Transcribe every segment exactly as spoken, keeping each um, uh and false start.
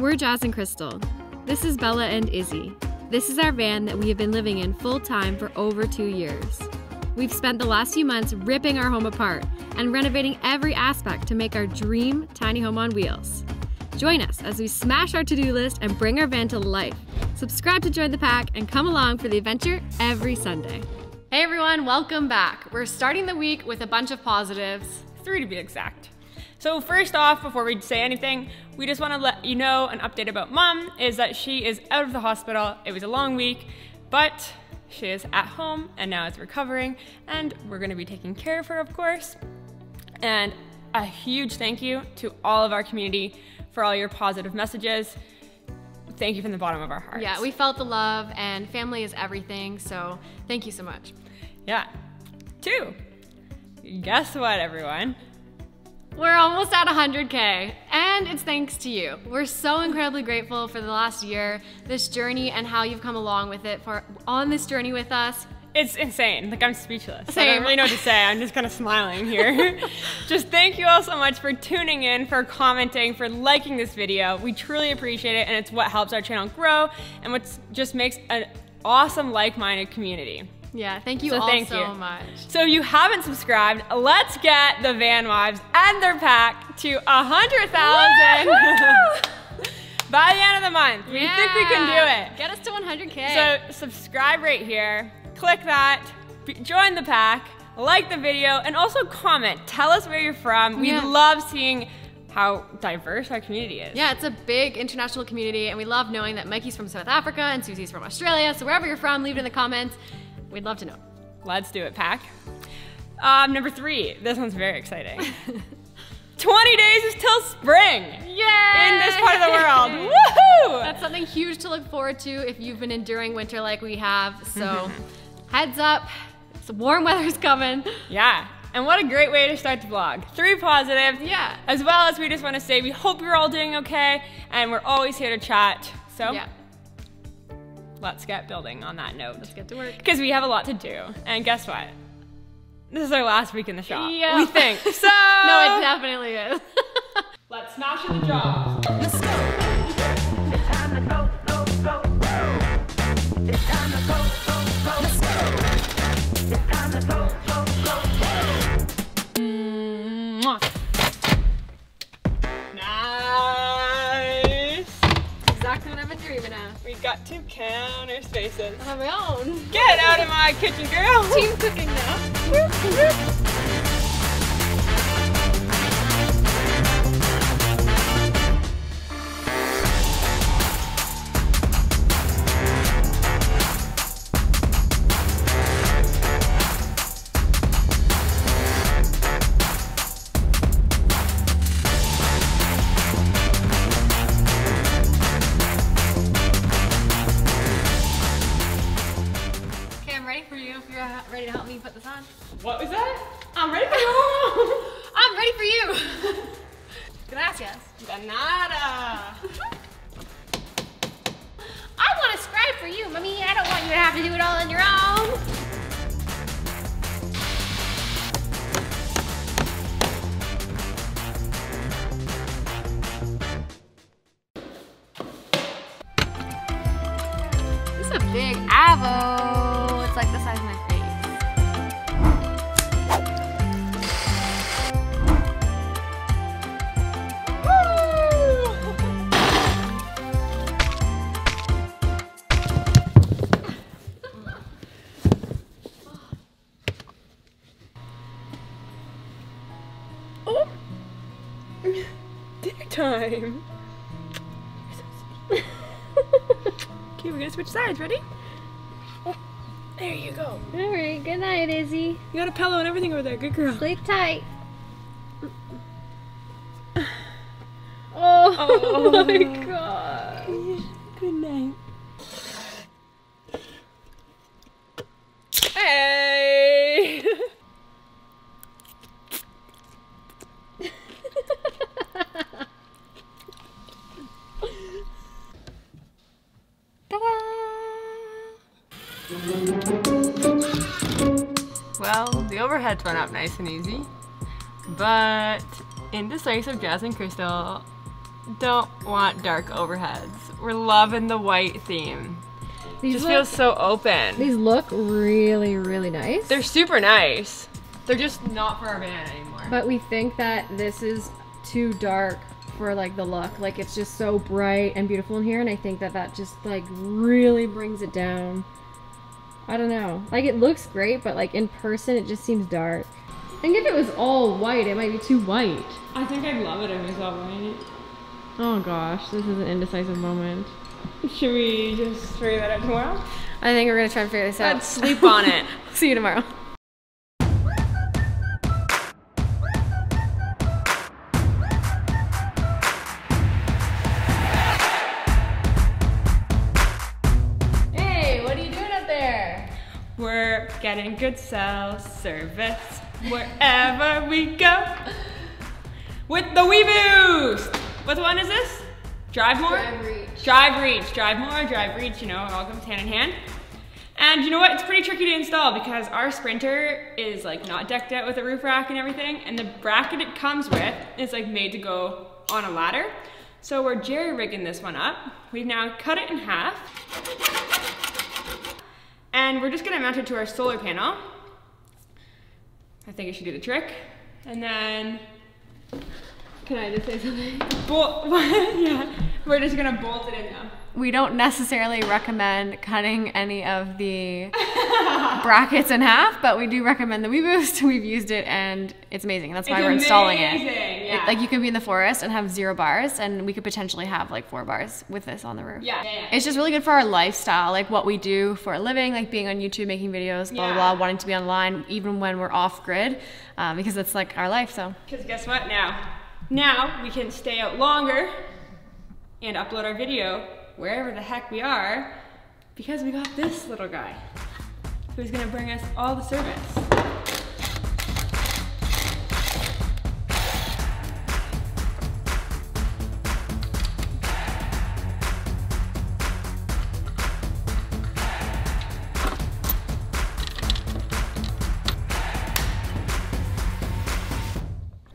We're Jazz and Crystal. This is Bella and Izzy. This is our van that we have been living in full time for over two years. We've spent the last few months ripping our home apart and renovating every aspect to make our dream tiny home on wheels. Join us as we smash our to-do list and bring our van to life. Subscribe to join the pack and come along for the adventure every Sunday. Hey everyone, welcome back. We're starting the week with a bunch of positives. Three to be exact. So first off, before we say anything, we just want to let you know an update about Mom is that she is out of the hospital. It was a long week, but she is at home and now is recovering, and we're going to be taking care of her, of course. And a huge thank you to all of our community for all your positive messages. Thank you from the bottom of our hearts. Yeah, we felt the love, and family is everything, so thank you so much. Yeah. Two, guess what, everyone? We're almost at one hundred K, and it's thanks to you. We're so incredibly grateful for the last year, this journey, and how you've come along with it for on this journey with us. It's insane. Like, I'm speechless. Same. I don't really know what to say. I'm just kind of smiling here. Just thank you all so much for tuning in, for commenting, for liking this video. We truly appreciate it, and it's what helps our channel grow and what just makes an awesome, like-minded community. Yeah, thank you so all thank so you. much. So if you haven't subscribed, let's get the Vanwives and their pack to one hundred thousand by the end of the month. Yeah. We think we can do it. Get us to one hundred K. So subscribe right here, click that, join the pack, like the video, and also comment. Tell us where you're from. We yeah. love seeing how diverse our community is. Yeah, it's a big international community, and we love knowing that Mikey's from South Africa and Susie's from Australia, so wherever you're from, leave it in the comments. We'd love to know. Let's do it, pack. Um, number three, this one's very exciting. twenty days is till spring. Yay! In this part of the world. Woohoo! That's something huge to look forward to if you've been enduring winter like we have. So mm-hmm. heads up, some warm weather's coming. Yeah. And what a great way to start the vlog. Three positives. Yeah. As well as we just want to say we hope you're all doing okay, and we're always here to chat. So yeah. Let's get building on that note. Let's get to work. Because we have a lot to do. And guess what? This is our last week in the shop. Yeah. We think. So. No, it definitely is. Let's smash in the jobs. Let's go. It's time to go, go, go, go. It's time to go, go, go, go. Let's go. It's time to go, go, go, go. Mm-hmm. Nice. Exactly what I've been dreaming of. We got two counter spaces. On my own. Get out of my kitchen, girl. Team cooking now. Ready to help me put this on? What was that? I'm ready for you. I'm ready for you. Gracias. De nada. I want to scribe for you, mommy. I don't want you to have to do it all on your own. Time. Okay, we're gonna switch sides. Ready? Oh, there you go. All right. Good night, Izzy. You got a pillow and everything over there. Good girl. Sleep tight. Oh, oh my God. Good night. Hey. Well, the overheads went up nice and easy, but in the slice of Jazz and Crystal, don't want dark overheads. We're loving the white theme. These just look, feels so open. These look really, really nice. They're super nice. They're just not for our van anymore. But we think that this is too dark for like the look. Like it's just so bright and beautiful in here, and I think that that just like really brings it down. I don't know. Like it looks great, but like in person it just seems dark. I think if it was all white, it might be too white. I think I'd love it if it was all white. Oh gosh, this is an indecisive moment. Should we just figure that out tomorrow? I think we're gonna try and figure this out. I'd sleep on it. See you tomorrow. Hey, what are you doing up there? We're getting good cell service wherever we go with the WeBoost. What one is this? Drive more? Drive reach. Drive reach. Drive more, drive reach, you know, it all comes hand in hand. And you know what? It's pretty tricky to install because our Sprinter is like not decked out with a roof rack and everything, and the bracket it comes with is like made to go on a ladder. So we're jerry-rigging this one up. We've now cut it in half. And we're just gonna mount it to our solar panel. I think it should do the trick. And then, can I just say something? Bolt, yeah. We're just gonna bolt it in now. We don't necessarily recommend cutting any of the brackets in half, but we do recommend the WeBoost. We've used it and it's amazing. That's why it's we're amazing. installing it. Yeah. it. Like you could be in the forest and have zero bars, and we could potentially have like four bars with this on the roof. Yeah. yeah, yeah. It's just really good for our lifestyle, like what we do for a living, like being on YouTube, making videos, blah, yeah. blah, blah, wanting to be online even when we're off grid, um, because it's like our life, so. Because guess what now? Now we can stay out longer and upload our video wherever the heck we are because we got this little guy who's gonna bring us all the service.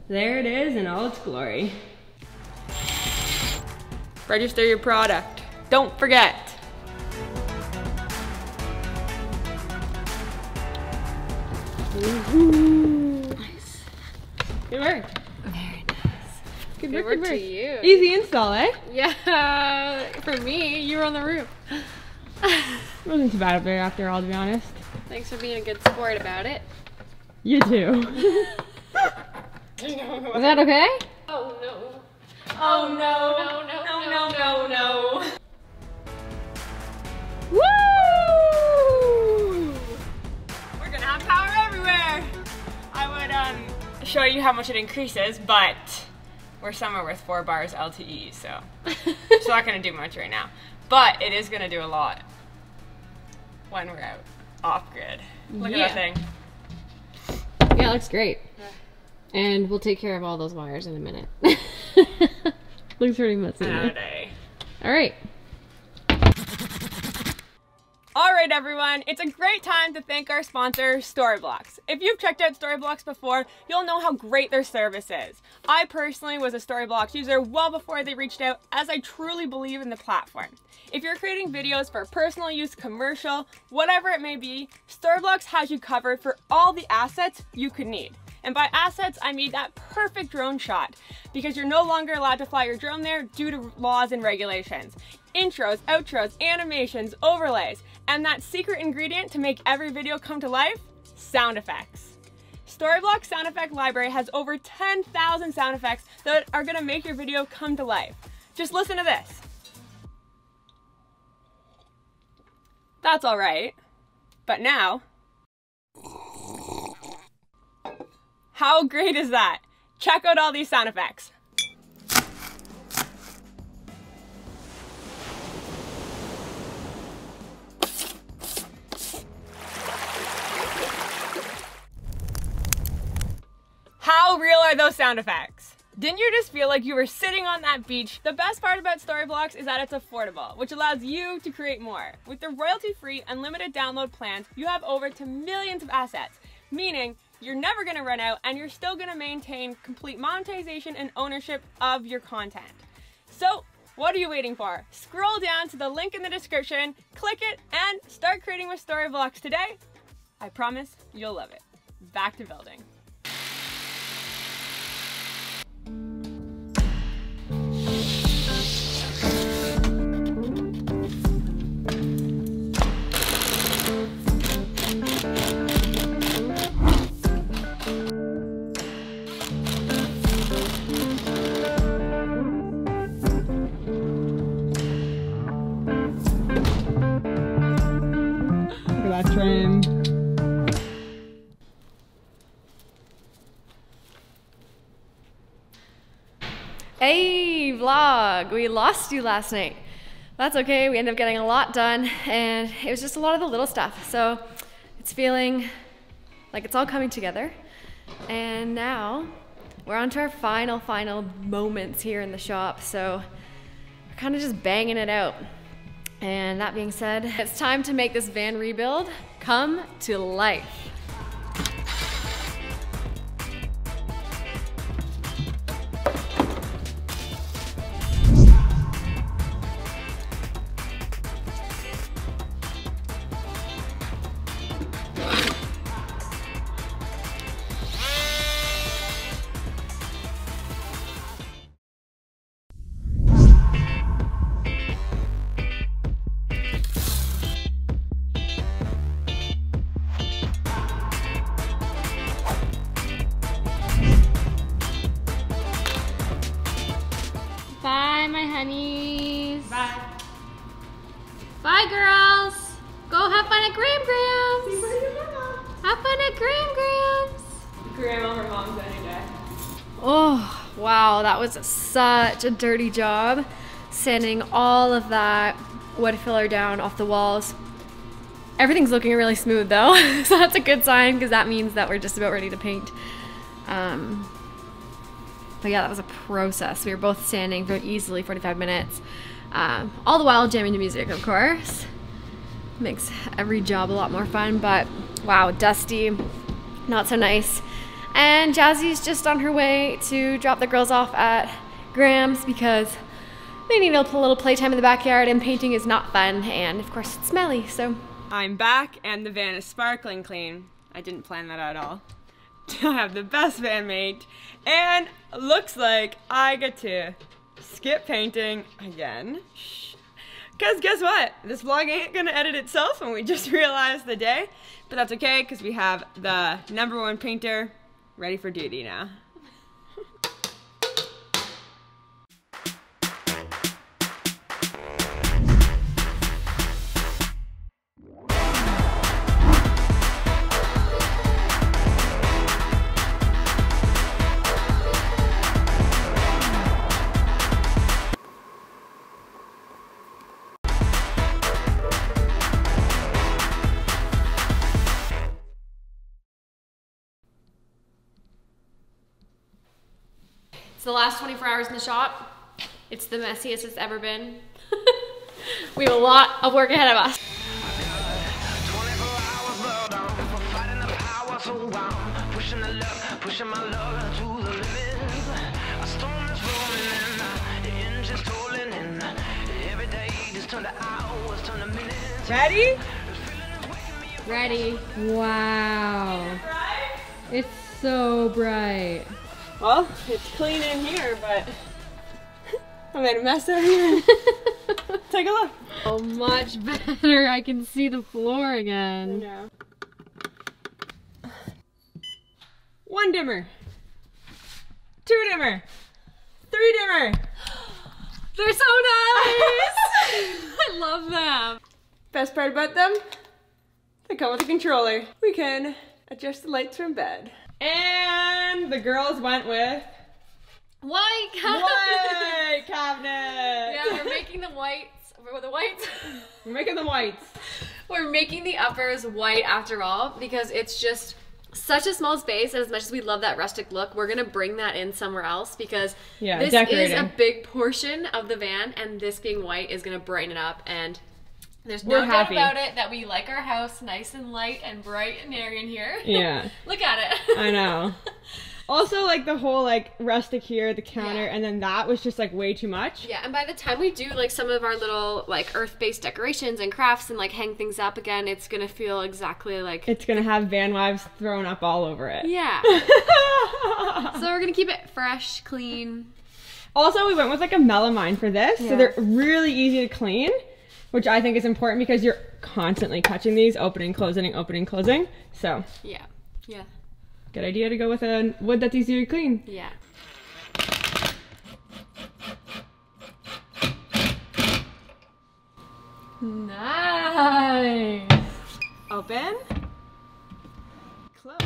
There it is in all its glory. Register your product. Don't forget. Woohoo. Nice. Good work. Very nice. Good, good work, work good to you. Easy install, eh? Yeah. For me, you were on the roof. It wasn't too bad up there after all, to be honest. Thanks for being a good sport about it. You too. Is that okay? Oh no. Oh no. No, no, no, no, no, no. Woo! We're gonna have power everywhere. I would um, show you how much it increases, but we're somewhere with four bars L T E, so it's not gonna do much right now. But it is gonna do a lot when we're out off grid. Look yeah. at that thing. Yeah, it looks great. Yeah. And we'll take care of all those wires in a minute. Looks pretty messy. All right. All right, everyone. It's a great time to thank our sponsor, Storyblocks. If you've checked out Storyblocks before, you'll know how great their service is. I personally was a Storyblocks user well before they reached out, as I truly believe in the platform. If you're creating videos for personal use, commercial, whatever it may be, Storyblocks has you covered for all the assets you could need. And by assets, I mean that perfect drone shot, because you're no longer allowed to fly your drone there due to laws and regulations. Intros, outros, animations, overlays, and that secret ingredient to make every video come to life, sound effects. Storyblocks sound effect library has over ten thousand sound effects that are gonna make your video come to life. Just listen to this. That's all right, but now, how great is that? Check out all these sound effects. How real are those sound effects? Didn't you just feel like you were sitting on that beach? The best part about Storyblocks is that it's affordable, which allows you to create more. With the royalty-free, unlimited download plans, you have over two millions of assets, meaning you're never gonna run out, and you're still gonna maintain complete monetization and ownership of your content. So what are you waiting for? Scroll down to the link in the description, click it, and start creating with Storyblocks today. I promise you'll love it. Back to building. That train. Hey vlog, we lost you last night. That's okay, we ended up getting a lot done and it was just a lot of the little stuff. So it's feeling like it's all coming together. And now we're on to our final, final moments here in the shop. So we're kind of just banging it out. And that being said, it's time to make this van rebuild come to life. Bye, my honeys. Bye. Bye, girls. Go have fun at Gram Grams. See you later, Mama. Have fun at Gram Grams. Grandma or mom's any day. Oh, wow. That was such a dirty job. Sanding all of that wood filler down off the walls. Everything's looking really smooth, though. So that's a good sign because that means that we're just about ready to paint. Um... But yeah, that was a process. We were both standing for easily forty-five minutes. Um, all the while jamming to music, of course. Makes every job a lot more fun, but wow, dusty, not so nice. And Jazzy's just on her way to drop the girls off at Gram's because they need a little playtime in the backyard and painting is not fun, and of course it's smelly, so. I'm back and the van is sparkling clean. I didn't plan that at all. I have the best van mate, and looks like I get to skip painting again. Because guess what? This vlog ain't gonna edit itself, and we just realized the day. But that's okay, because we have the number one painter ready for duty now. The last twenty-four hours in the shop, it's the messiest it's ever been. We have a lot of work ahead of us. Ready? Ready. Wow. It's so bright. Well, it's clean in here, but I made a mess over here. Take a look. Oh, much better. I can see the floor again. I know. One dimmer. Two dimmer. Three dimmer. They're so nice. I love them. Best part about them, they come with a controller. We can adjust the lights from bed. And the girls went with white cabinet. White cabinet. Yeah, we're making the whites. We're the whites. We're making the whites. We're making the uppers white after all because it's just such a small space. And as much as we love that rustic look, we're gonna bring that in somewhere else because yeah, this decorating is a big portion of the van, and this being white is gonna brighten it up. And There's no We're doubt happy. about it that we like our house nice and light and bright and airy in here. Yeah. Look at it. I know. Also, like, the whole, like, rustic here, the counter, yeah. and then that was just, like, way too much. Yeah, and by the time we do, like, some of our little, like, earth-based decorations and crafts and, like, hang things up again, it's gonna feel exactly like... It's gonna have Vanwives thrown up all over it. Yeah. So we're gonna keep it fresh, clean. Also, we went with, like, a melamine for this, yeah. so they're really easy to clean, which I think is important because you're constantly touching these, opening, closing, opening, closing, so... Yeah, yeah. Good idea to go with a wood that's easy to clean. Yeah. Nice. Open. Closed.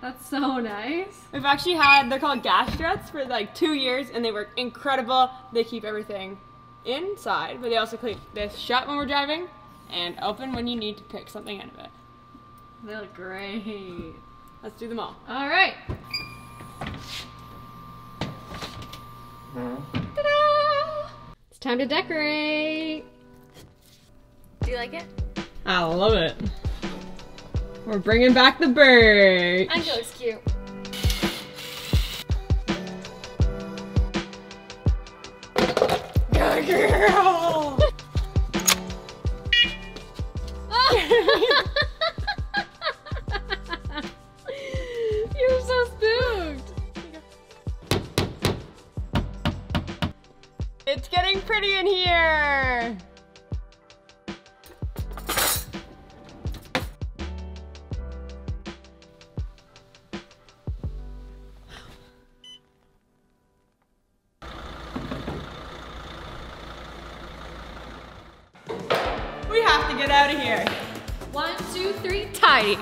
That's so nice. We've actually had, they're called gas struts for like two years and they work incredible. They keep everything inside, but they also keep this shut when we're driving and open when you need to pick something out of it. They look great. Let's do them all. All right. Ta-da! It's time to decorate. Do you like it? I love it. We're bringing back the birch. I know it's cute. Good girl. Oh. It's getting pretty in here. We have to get out of here. One, two, three, tidy.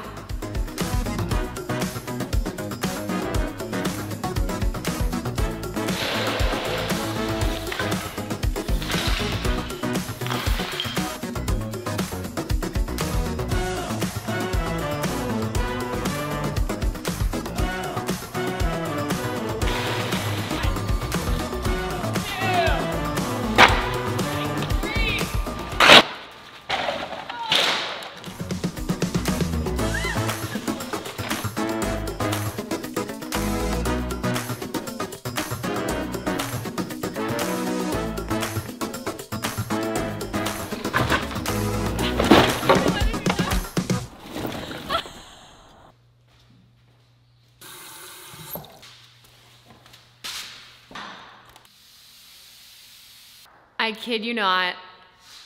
I kid you not,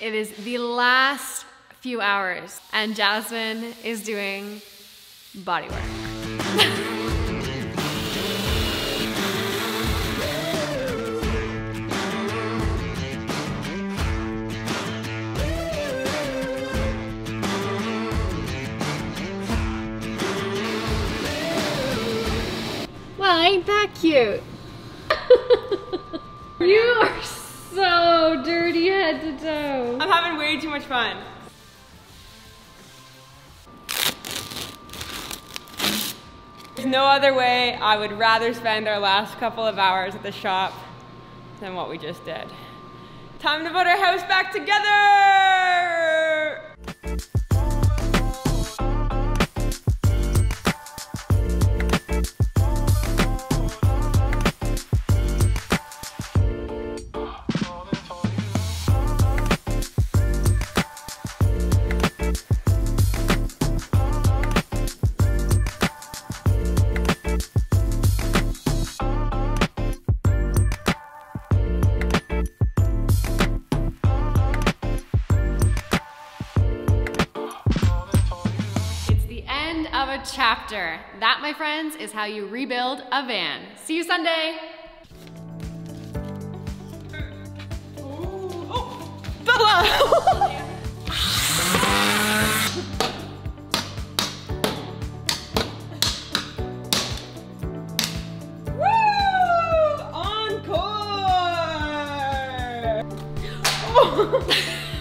it is the last few hours and Jasmine is doing body work. Well, ain't that cute? You are so So dirty head to toe. I'm having way too much fun. There's no other way I would rather spend our last couple of hours at the shop than what we just did. Time to put our house back together! Chapter. That, my friends, is how you rebuild a van. See you Sunday. Ooh. Oh, Bella! Woo! Encore!